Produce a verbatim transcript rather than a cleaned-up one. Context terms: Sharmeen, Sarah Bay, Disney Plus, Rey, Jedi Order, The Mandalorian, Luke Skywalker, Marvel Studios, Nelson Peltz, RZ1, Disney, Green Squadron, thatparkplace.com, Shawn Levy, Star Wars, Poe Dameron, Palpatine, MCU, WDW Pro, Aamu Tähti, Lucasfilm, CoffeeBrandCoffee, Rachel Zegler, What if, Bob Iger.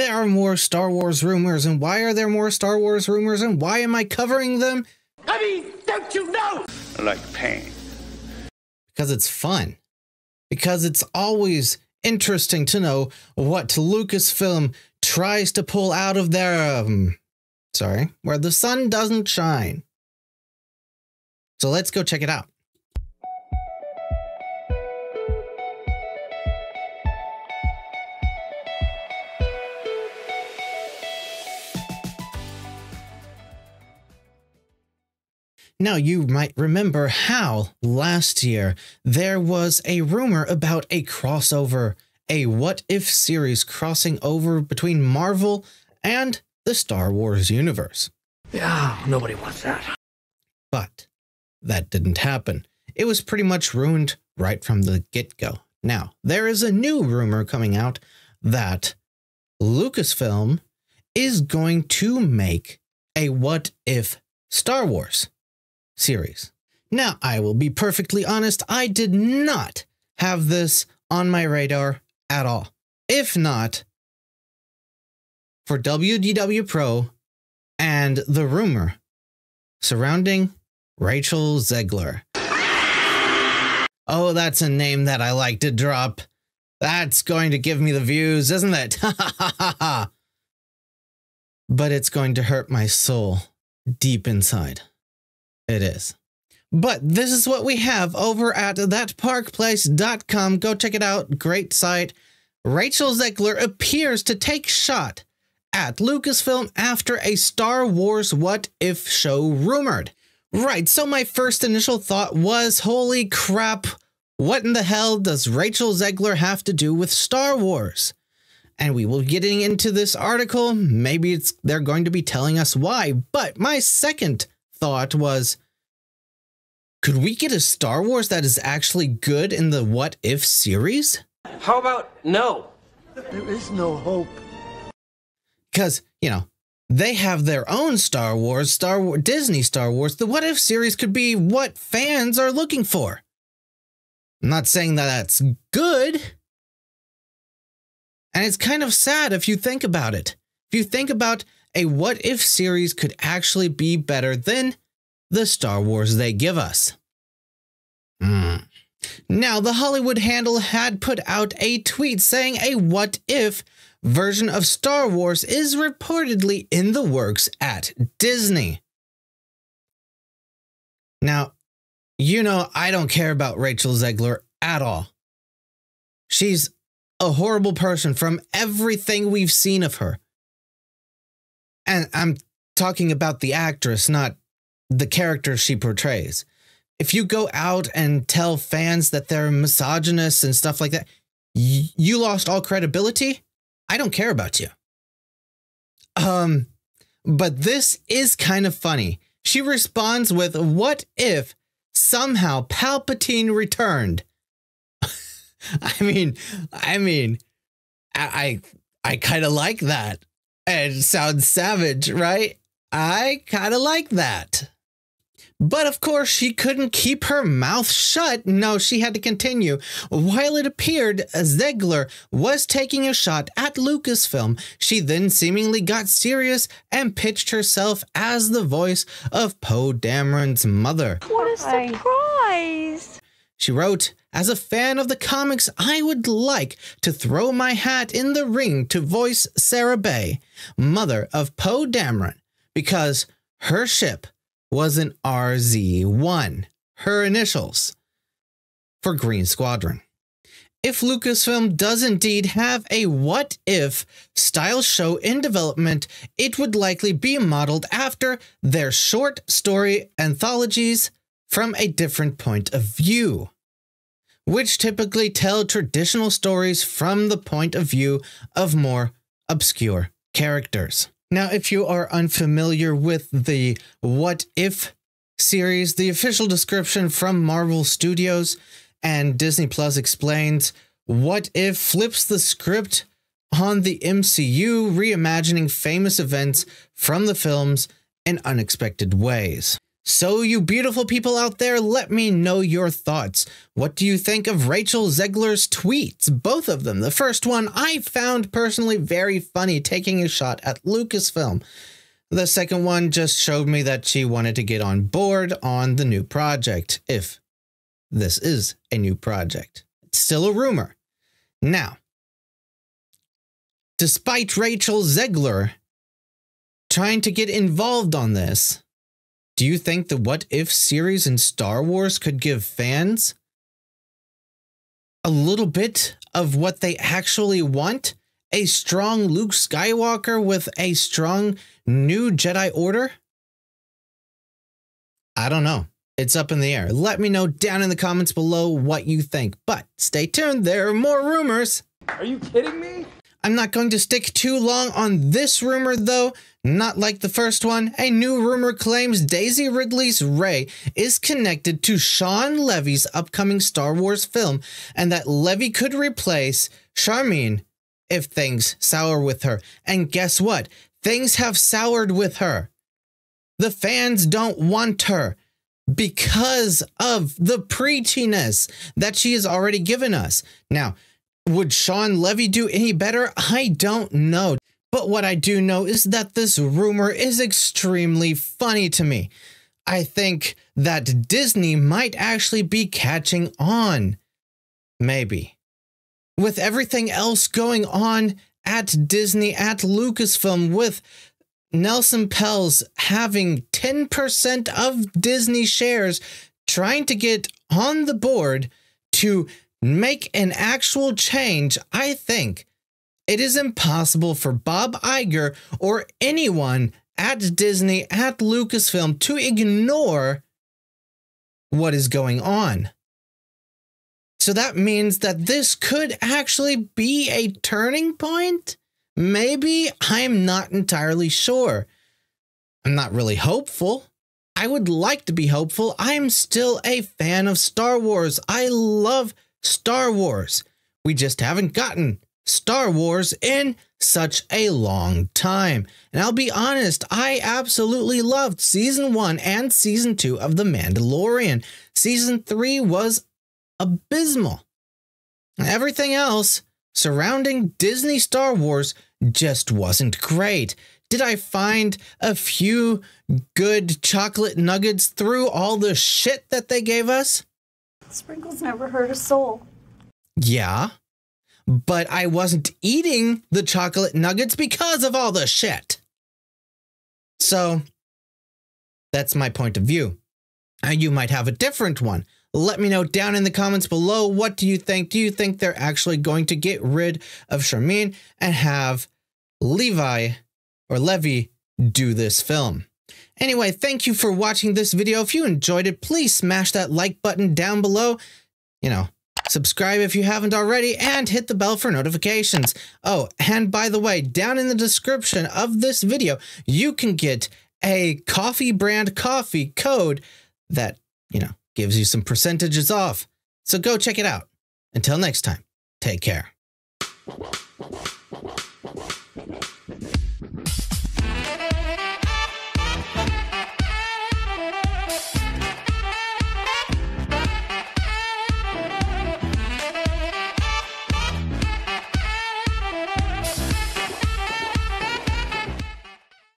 There are more Star Wars rumors, and why are there more Star Wars rumors, and why am I covering them? I mean, don't you know? Like pain. Because it's fun. Because it's always interesting to know what Lucasfilm tries to pull out of their, um, sorry, where the sun doesn't shine. So let's go check it out. Now, you might remember how last year there was a rumor about a crossover, a What If series crossing over between Marvel and the Star Wars universe. Yeah, nobody wants that. But that didn't happen. It was pretty much ruined right from the get-go. Now, there is a new rumor coming out that Lucasfilm is going to make a What If Star Wars series. Now, I will be perfectly honest, I did not have this on my radar at all. If not for W D W Pro and the rumor surrounding Rachel Zegler. Oh, that's a name that I like to drop. That's going to give me the views, isn't it? But it's going to hurt my soul deep inside. It is. But this is what we have over at that park place dot com. Go check it out. Great site. Rachel Zegler appears to take shot at Lucasfilm after a Star Wars What If show rumored. Right, so my first initial thought was, holy crap, what in the hell does Rachel Zegler have to do with Star Wars? And we will be getting into this article. Maybe it's they're going to be telling us why. But my second thought was, could we get a Star Wars that is actually good in the What If series? How about no? There is no hope. Because, you know, they have their own Star Wars, Star Wars, Disney Star Wars. The What If series could be what fans are looking for. I'm not saying that that's good. And it's kind of sad if you think about it. If you think about a What If series could actually be better than the Star Wars they give us. Mm. Now, the Hollywood Handle had put out a tweet saying a What If version of Star Wars is reportedly in the works at Disney. Now, you know, I don't care about Rachel Zegler at all. She's a horrible person from everything we've seen of her. And I'm talking about the actress, not the character she portrays. If you go out and tell fans that they're misogynists and stuff like that, you lost all credibility. I don't care about you. Um, but this is kind of funny. She responds with, what if somehow Palpatine returned? I mean, I mean, I, I, I kind of like that. It sounds savage, right? I kind of like that. But of course, she couldn't keep her mouth shut. No, she had to continue. While it appeared Zegler was taking a shot at Lucasfilm, she then seemingly got serious and pitched herself as the voice of Poe Dameron's mother. What a surprise! She wrote, as a fan of the comics, I would like to throw my hat in the ring to voice Sarah Bay, mother of Poe Dameron, because her ship was an R Z one, her initials, for Green Squadron. If Lucasfilm does indeed have a What If style show in development, it would likely be modeled after their short story anthologies from a different point of view, which typically tell traditional stories from the point of view of more obscure characters. Now, if you are unfamiliar with the What If series, the official description from Marvel Studios and Disney Plus explains, What If flips the script on the M C U, reimagining famous events from the films in unexpected ways. So you beautiful people out there, let me know your thoughts. What do you think of Rachel Zegler's tweets? Both of them. The first one I found personally very funny, taking a shot at Lucasfilm. The second one just showed me that she wanted to get on board on the new project, if this is a new project. It's still a rumor. Now, despite Rachel Zegler trying to get involved on this, do you think the What If series in Star Wars could give fans a little bit of what they actually want? A strong Luke Skywalker with a strong new Jedi Order? I don't know. It's up in the air. Let me know down in the comments below what you think. But stay tuned, there are more rumors. Are you kidding me? I'm not going to stick too long on this rumor, though. Not like the first one. A new rumor claims Daisy Ridley's Rey is connected to Shawn Levy's upcoming Star Wars film, and that Levy could replace Sharmeen if things sour with her. And guess what? Things have soured with her. The fans don't want her because of the preachiness that she has already given us. Now, would Shawn Levy do any better? I don't know. But what I do know is that this rumor is extremely funny to me. I think that Disney might actually be catching on. Maybe. With everything else going on at Disney, at Lucasfilm, with Nelson Peltz having ten percent of Disney shares, trying to get on the board to make an actual change, I think it is impossible for Bob Iger or anyone at Disney, at Lucasfilm, to ignore what is going on. So that means that this could actually be a turning point? Maybe? I'm not entirely sure. I'm not really hopeful. I would like to be hopeful. I'm still a fan of Star Wars. I love Star Wars. We just haven't gotten Star Wars in such a long time. And I'll be honest, I absolutely loved season one and season two of The Mandalorian. Season three was abysmal. Everything else surrounding Disney Star Wars just wasn't great. Did I find a few good chocolate nuggets through all the shit that they gave us? Sprinkles never hurt a soul. Yeah, but I wasn't eating the chocolate nuggets because of all the shit. So that's my point of view. Now, you might have a different one. Let me know down in the comments below. What do you think? Do you think they're actually going to get rid of Sharmeen and have Levi or Levy do this film? Anyway, thank you for watching this video. If you enjoyed it, please smash that like button down below. You know, subscribe if you haven't already, and hit the bell for notifications. Oh, and by the way, down in the description of this video, you can get a coffee brand coffee code that, you know, gives you some percentages off. So go check it out. Until next time, take care.